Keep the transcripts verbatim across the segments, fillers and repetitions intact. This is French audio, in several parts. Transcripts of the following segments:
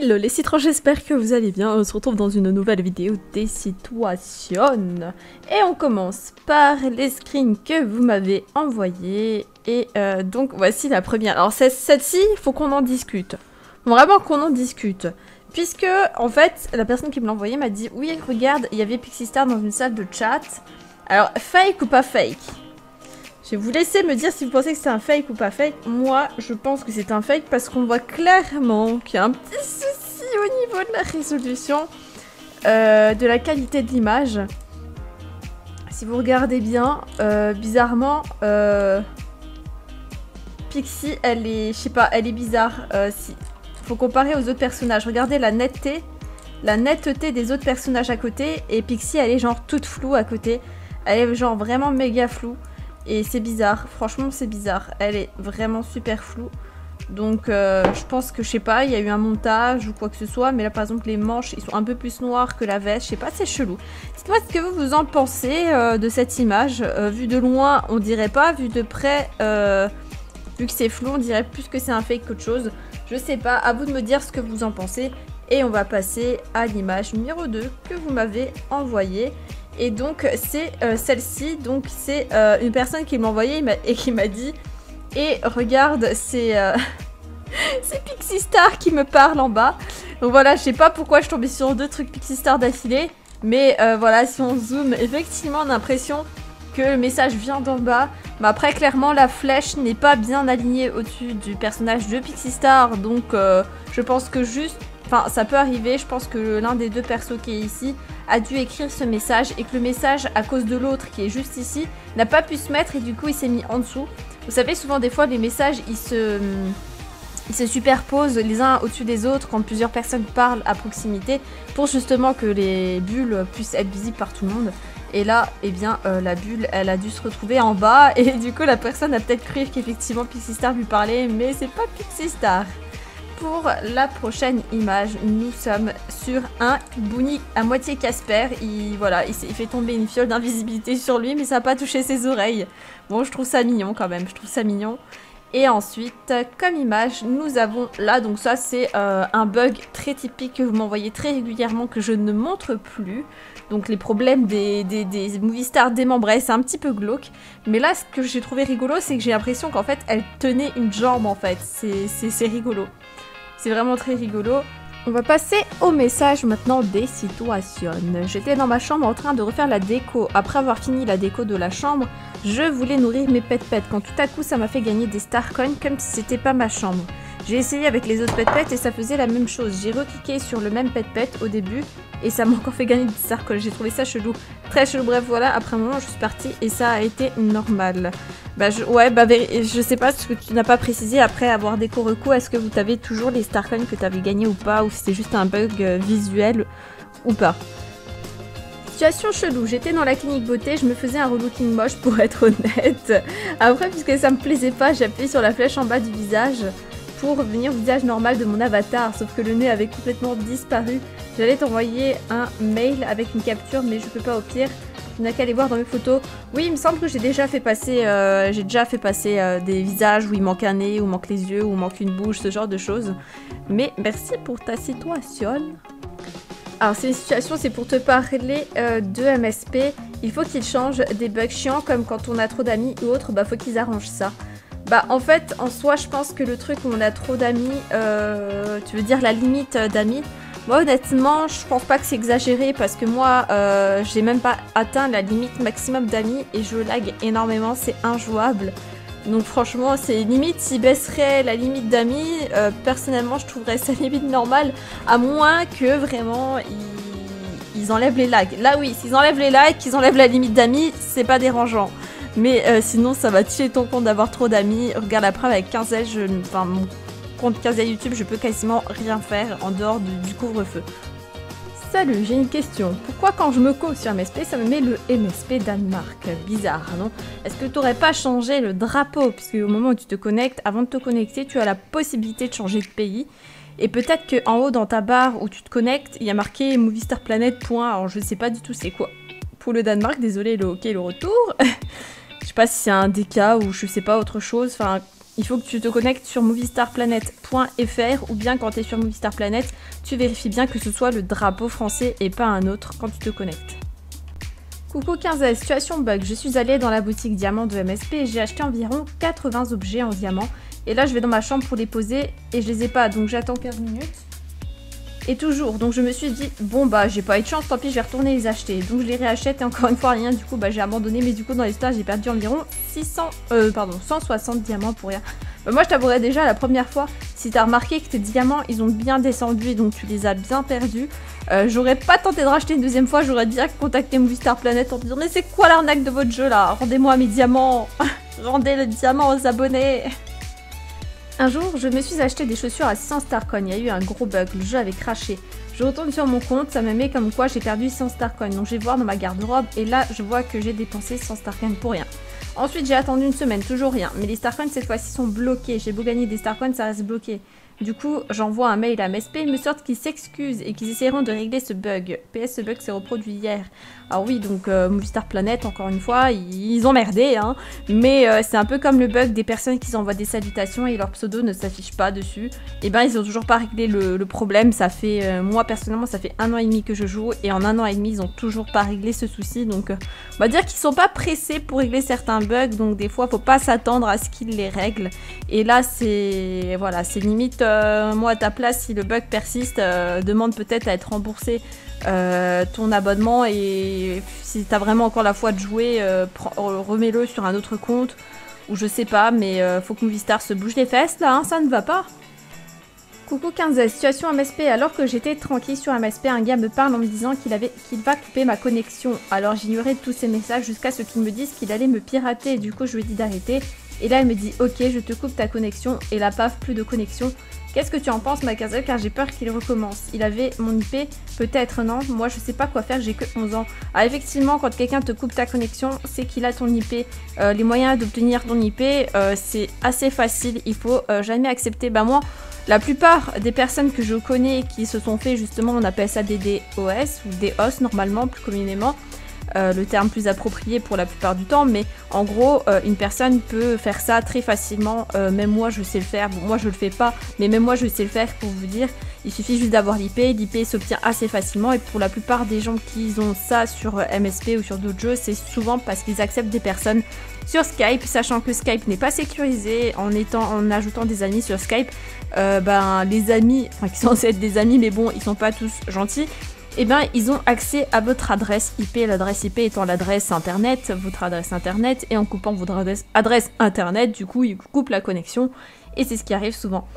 Hello les citrons, j'espère que vous allez bien. On se retrouve dans une nouvelle vidéo des situations. Et on commence par les screens que vous m'avez envoyés. Et euh, donc voici la première. Alors celle-ci, il faut qu'on en discute. Vraiment qu'on en discute. Puisque en fait, la personne qui me l'a envoyée m'a dit « Oui, regarde, il y avait Pixi Star dans une salle de chat. » Alors, fake ou pas fake? Je vais vous laisser me dire si vous pensez que c'est un fake ou pas fake. Moi, je pense que c'est un fake parce qu'on voit clairement qu'il y a un petit souci au niveau de la résolution, euh, de la qualité de l'image. Si vous regardez bien, euh, bizarrement, euh, Pixi, elle est, je sais pas, elle est bizarre. Euh, si, faut comparer aux autres personnages. Regardez la netteté, la netteté des autres personnages à côté, et Pixi, elle est genre toute floue à côté. Elle est genre vraiment méga floue. Et c'est bizarre, franchement c'est bizarre. Elle est vraiment super floue. Donc euh, je pense que, je sais pas, il y a eu un montage ou quoi que ce soit. Mais là par exemple les manches, ils sont un peu plus noirs que la veste. Je sais pas, c'est chelou. Dites-moi ce que vous vous en pensez euh, de cette image. euh, Vu de loin on dirait pas, vu de près, euh, vu que c'est flou, on dirait plus que c'est un fake qu'autre chose. Je sais pas, à vous de me dire ce que vous en pensez. Et on va passer à l'image numéro deux que vous m'avez envoyée. Et donc c'est euh, celle-ci, donc c'est euh, une personne qui m'a envoyé et qui m'a dit « Et regarde, c'est euh, Pixi Star qui me parle en bas ». Donc voilà, je sais pas pourquoi je tombais sur deux trucs Pixi Star d'affilée, mais euh, voilà, si on zoome, effectivement on a l'impression que le message vient d'en bas. Mais après clairement la flèche n'est pas bien alignée au-dessus du personnage de Pixi Star, donc euh, je pense que juste... Enfin, ça peut arriver, je pense que l'un des deux persos qui est ici a dû écrire ce message et que le message, à cause de l'autre qui est juste ici, n'a pas pu se mettre et du coup il s'est mis en dessous. Vous savez, souvent des fois les messages ils se, ils se superposent les uns au-dessus des autres quand plusieurs personnes parlent à proximité pour justement que les bulles puissent être visibles par tout le monde. Et là, eh bien, euh, la bulle, elle a dû se retrouver en bas et du coup la personne a peut-être cru qu'effectivement Pixi Star lui parlait, mais c'est pas Pixi Star. Pour la prochaine image, nous sommes sur un Bouni à moitié Casper. Il, voilà, il, il fait tomber une fiole d'invisibilité sur lui, mais ça n'a pas touché ses oreilles. Bon, je trouve ça mignon quand même, je trouve ça mignon. Et ensuite, comme image, nous avons là, donc ça c'est euh, un bug très typique que vous m'envoyez très régulièrement, que je ne montre plus. Donc les problèmes des, des, des movie stars démembrés, c'est un petit peu glauque. Mais là, ce que j'ai trouvé rigolo, c'est que j'ai l'impression qu'en fait, elle tenait une jambe en fait. C'est rigolo. C'est vraiment très rigolo. On va passer au message maintenant des situations. J'étais dans ma chambre en train de refaire la déco. Après avoir fini la déco de la chambre, je voulais nourrir mes pet-pets quand tout à coup ça m'a fait gagner des starcoins comme si c'était pas ma chambre. J'ai essayé avec les autres pet-pets et ça faisait la même chose. J'ai recliqué sur le même pet-pet au début et ça m'a encore fait gagner des starcoins. J'ai trouvé ça chelou. Très chelou. Bref, voilà, après un moment je suis partie et ça a été normal. Bah je, ouais, bah je sais pas ce que tu n'as pas précisé après avoir déco recours. Est-ce que vous avez toujours les starcoins que tu avais gagnés ou pas, ou c'était juste un bug visuel ou pas? Situation chelou, j'étais dans la clinique beauté, je me faisais un relooking moche pour être honnête. Après, puisque ça me plaisait pas, j'appuyais sur la flèche en bas du visage pour revenir au visage normal de mon avatar, sauf que le nez avait complètement disparu. J'allais t'envoyer un mail avec une capture, mais je peux pas au pire. Tu n'as qu'à aller voir dans mes photos. Oui, il me semble que j'ai déjà fait passer, euh, j'ai déjà fait passer euh, des visages où il manque un nez, où manque les yeux, où manque une bouche, ce genre de choses. Mais merci pour ta situation. Alors, ces situations, c'est pour te parler euh, de M S P. Il faut qu'ils changent des bugs chiants, comme quand on a trop d'amis ou autre, bah faut qu'ils arrangent ça. Bah, en fait, en soi, je pense que le truc où on a trop d'amis, euh, tu veux dire la limite d'amis. Moi honnêtement je pense pas que c'est exagéré parce que moi euh, j'ai même pas atteint la limite maximum d'amis et je lag énormément, c'est injouable. Donc franchement c'est limite, s'il baisserait la limite d'amis, euh, personnellement je trouverais sa limite normale à moins que vraiment ils, ils enlèvent les lags. Là oui, s'ils enlèvent les lags, qu'ils enlèvent la limite d'amis, c'est pas dérangeant. Mais euh, sinon ça va tuer ton compte d'avoir trop d'amis. Regarde la preuve avec quinze L, je... enfin mon... compte quinze à YouTube, je peux quasiment rien faire en dehors de, du couvre-feu. Salut, j'ai une question. Pourquoi quand je me cause sur M S P, ça me met le M S P Danemark? Bizarre, non? Est-ce que tu n'aurais pas changé le drapeau? Puisque au moment où tu te connectes, avant de te connecter, tu as la possibilité de changer de pays. Et peut-être qu'en haut dans ta barre où tu te connectes, il y a marqué Movie Star Planet. Alors je ne sais pas du tout c'est quoi. Pour le Danemark, désolé, le hockey, le retour. Je sais pas si c'est un D K ou je sais pas autre chose. Enfin, il faut que tu te connectes sur movie star planet point F R ou bien quand tu es sur Movie Star Planet, tu vérifies bien que ce soit le drapeau français et pas un autre quand tu te connectes. Coucou quinze S, situation bug, je suis allée dans la boutique diamant de M S P et j'ai acheté environ quatre-vingts objets en diamant. Et là je vais dans ma chambre pour les poser et je les ai pas, donc j'attends quinze minutes. Et toujours, donc je me suis dit, bon bah j'ai pas eu de chance, tant pis je vais retourner les acheter. Donc je les réachète et encore une fois rien, du coup bah j'ai abandonné, mais du coup dans l'histoire j'ai perdu environ six cents, euh, pardon, cent soixante diamants pour rien. Bah, moi je t'avouerais déjà la première fois, si t'as remarqué que tes diamants ils ont bien descendu et donc tu les as bien perdus, euh, j'aurais pas tenté de racheter une deuxième fois, j'aurais direct contacté Movie Star Planet en me disant mais c'est quoi l'arnaque de votre jeu là, rendez-moi mes diamants, rendez les diamants aux abonnés. Un jour, je me suis acheté des chaussures à cent Starcoin, il y a eu un gros bug, le jeu avait crashé. Je retourne sur mon compte, ça me met comme quoi j'ai perdu cent Starcoin, donc je vais voir dans ma garde-robe et là je vois que j'ai dépensé cent Starcoin pour rien. Ensuite j'ai attendu une semaine, toujours rien, mais les Starcoin cette fois-ci sont bloqués, j'ai beau gagner des Starcoin, ça reste bloqué. Du coup, j'envoie un mail à M S P, ils me sortent qu'ils s'excusent et qu'ils essaieront de régler ce bug. P S, ce bug s'est reproduit hier. Alors oui, donc euh, Movie Star Planet, encore une fois, ils ont merdé, hein. Mais euh, c'est un peu comme le bug des personnes qui envoient des salutations et leur pseudo ne s'affiche pas dessus. Et ben, ils ont toujours pas réglé le, le problème. Ça fait, euh, moi personnellement, ça fait un an et demi que je joue et en un an et demi, ils ont toujours pas réglé ce souci. Donc, euh, on va dire qu'ils sont pas pressés pour régler certains bugs. Donc des fois, faut pas s'attendre à ce qu'ils les règlent. Et là, c'est, voilà, c'est limite. Euh, Euh, moi à ta place, si le bug persiste, euh, demande peut-être à être remboursé euh, ton abonnement et si t'as vraiment encore la foi de jouer, euh, remets-le sur un autre compte ou je sais pas, mais euh, faut que Movie Star se bouge les fesses là, hein, ça ne va pas. Coucou quinze S, situation M S P, alors que j'étais tranquille sur M S P, un gars me parle en me disant qu'il avait qu'il va couper ma connexion. Alors j'ignorais tous ces messages jusqu'à ce qu'ils me disent qu'il allait me pirater, et du coup je lui ai dit d'arrêter. Et là il me dit ok je te coupe ta connexion et la paf plus de connexion. Qu'est-ce que tu en penses ma casale, car j'ai peur qu'il recommence. Il avait mon I P, peut-être non, moi je sais pas quoi faire, j'ai que onze ans. Ah effectivement quand quelqu'un te coupe ta connexion c'est qu'il a ton I P. Euh, les moyens d'obtenir ton I P euh, c'est assez facile, il faut euh, jamais accepter. Bah moi la plupart des personnes que je connais qui se sont fait justement, on appelle ça des D O S ou des O S normalement plus communément. Euh, le terme plus approprié pour la plupart du temps, mais en gros euh, une personne peut faire ça très facilement, euh, même moi je sais le faire, bon moi je le fais pas, mais même moi je sais le faire pour vous dire, il suffit juste d'avoir l'I P, l'I P s'obtient assez facilement et pour la plupart des gens qui ont ça sur M S P ou sur d'autres jeux, c'est souvent parce qu'ils acceptent des personnes sur Skype, sachant que Skype n'est pas sécurisé, en, étant, en ajoutant des amis sur Skype, euh, ben les amis, enfin qui sont censés être des amis mais bon ils sont pas tous gentils, et eh bien ils ont accès à votre adresse I P, l'adresse I P étant l'adresse internet, votre adresse internet, et en coupant votre adresse, adresse internet, du coup ils coupent la connexion, et c'est ce qui arrive souvent.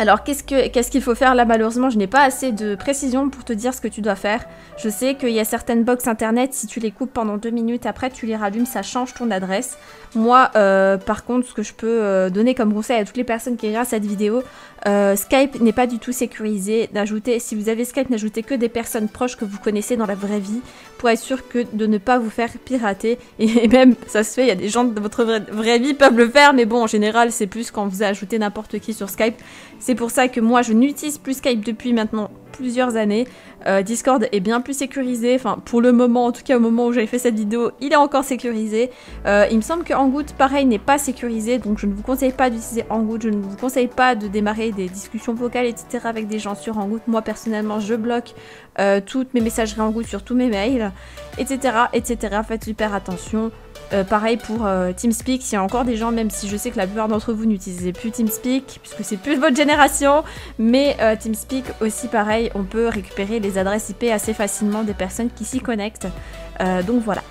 Alors qu'est-ce que, qu'est-ce qu'il faut faire là, malheureusement je n'ai pas assez de précision pour te dire ce que tu dois faire. Je sais qu'il y a certaines box internet, si tu les coupes pendant deux minutes, après tu les rallumes, ça change ton adresse. Moi euh, par contre ce que je peux euh, donner comme conseil à toutes les personnes qui regardent cette vidéo, Euh, Skype n'est pas du tout sécurisé, d'ajouter, si vous avez Skype, n'ajoutez que des personnes proches que vous connaissez dans la vraie vie pour être sûr que de ne pas vous faire pirater, et même ça se fait, il y a des gens de votre vraie, vraie vie peuvent le faire mais bon en général c'est plus quand vous ajoutez n'importe qui sur Skype, c'est pour ça que moi je n'utilise plus Skype depuis maintenant plusieurs années, euh, Discord est bien plus sécurisé, enfin pour le moment, en tout cas au moment où j'avais fait cette vidéo, il est encore sécurisé, euh, il me semble que Hangout pareil n'est pas sécurisé, donc je ne vous conseille pas d'utiliser Hangout, je ne vous conseille pas de démarrer des discussions vocales etc avec des gens sur Hangout, moi personnellement je bloque euh, toutes mes messageries Hangout sur tous mes mails etc etc, faites hyper attention, euh, pareil pour euh, TeamSpeak, s'il y a encore des gens, même si je sais que la plupart d'entre vous n'utilisez plus TeamSpeak puisque c'est plus votre génération, mais euh, TeamSpeak aussi pareil, on peut récupérer les adresses I P assez facilement des personnes qui s'y connectent, euh, donc voilà.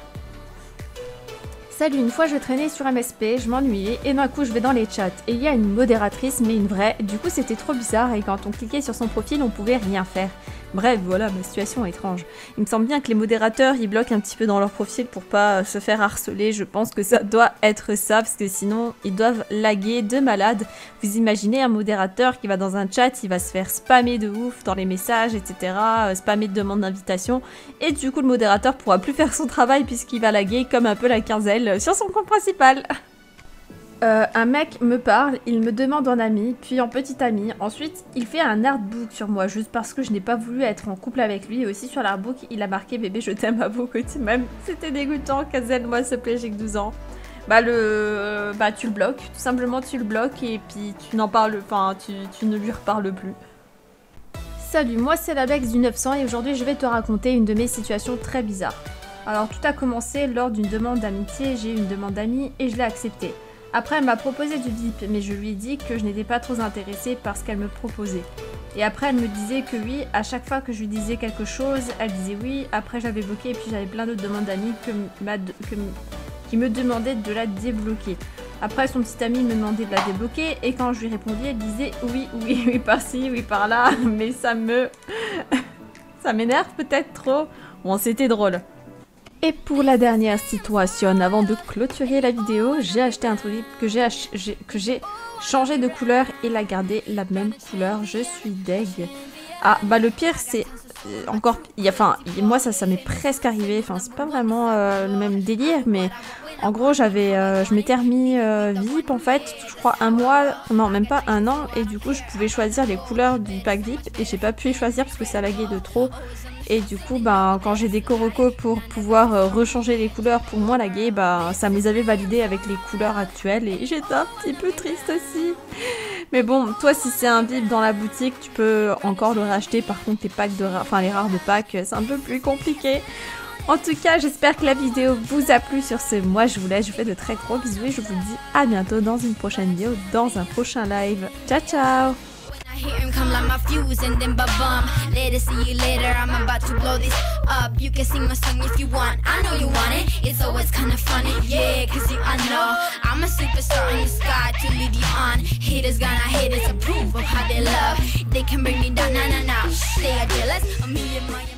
Salut, une fois je traînais sur M S P, je m'ennuyais et d'un coup je vais dans les chats et il y a une modératrice mais une vraie, du coup c'était trop bizarre et quand on cliquait sur son profil on pouvait rien faire. Bref voilà ma situation est étrange. Il me semble bien que les modérateurs ils bloquent un petit peu dans leur profil pour pas se faire harceler, je pense que ça doit être ça parce que sinon ils doivent laguer de malade. Vous imaginez un modérateur qui va dans un chat, il va se faire spammer de ouf dans les messages etc, spammer de demandes d'invitation et du coup le modérateur pourra plus faire son travail puisqu'il va laguer comme un peu la quinzaine sur son compte principal. Euh, un mec me parle, il me demande en ami, puis en petit ami, ensuite il fait un artbook sur moi juste parce que je n'ai pas voulu être en couple avec lui, et aussi sur l'artbook il a marqué bébé je t'aime à vos côtés même, c'était dégoûtant, quinzaine moi s'il te plaît j'ai que douze ans. bah le, bah tu le bloques, tout simplement tu le bloques et puis tu n'en parles, enfin tu, tu ne lui reparles plus. Salut, moi c'est la Bex du neuf cents et aujourd'hui je vais te raconter une de mes situations très bizarres. Alors tout a commencé lors d'une demande d'amitié, j'ai eu une demande d'amis et je l'ai acceptée. Après elle m'a proposé du dip mais je lui ai dit que je n'étais pas trop intéressée par ce qu'elle me proposait. Et après elle me disait que oui, à chaque fois que je lui disais quelque chose, elle disait oui, après j'avais bloqué et puis j'avais plein d'autres demandes d'amis que ma... Que... qui me demandait de la débloquer. Après son petit ami me demandait de la débloquer et quand je lui répondais elle disait oui, oui, oui par-ci, oui par-là, mais ça me... ça m'énerve peut-être trop. Bon c'était drôle. Et pour la dernière situation, avant de clôturer la vidéo, j'ai acheté un truc que j'ai ach... que j'ai changé de couleur et l'a gardé la même couleur, je suis deg. Ah bah le pire c'est... Encore, y a, enfin, moi ça, ça m'est presque arrivé, enfin c'est pas vraiment euh, le même délire, mais en gros j'avais, euh, je m'étais remis euh, V I P en fait, je crois un mois, non même pas un an, et du coup je pouvais choisir les couleurs du pack V I P et j'ai pas pu les choisir parce que ça laguait de trop, et du coup ben, quand j'ai des corocos pour pouvoir euh, rechanger les couleurs pour moins laguer, ben, ça me les avait validées avec les couleurs actuelles et j'étais un petit peu triste aussi. Mais bon, toi si c'est un V I P dans la boutique, tu peux encore le racheter, par contre tes packs de ra... enfin les rares de packs, c'est un peu plus compliqué. En tout cas, j'espère que la vidéo vous a plu. Sur ce, moi je vous laisse, je vous fais de très gros bisous et je vous dis à bientôt dans une prochaine vidéo, dans un prochain live. Ciao ciao. Hear him come like my fuse and then ba-bum. Later, see you later, I'm about to blow this up. You can sing my song if you want, I know you want it. It's always kinda funny, yeah, cause you, I know I'm a superstar in the sky to lead you on. Haters gonna hate, it's a proof of how they love. They can bring me down, nah, nah, nah. They are jealous of me and my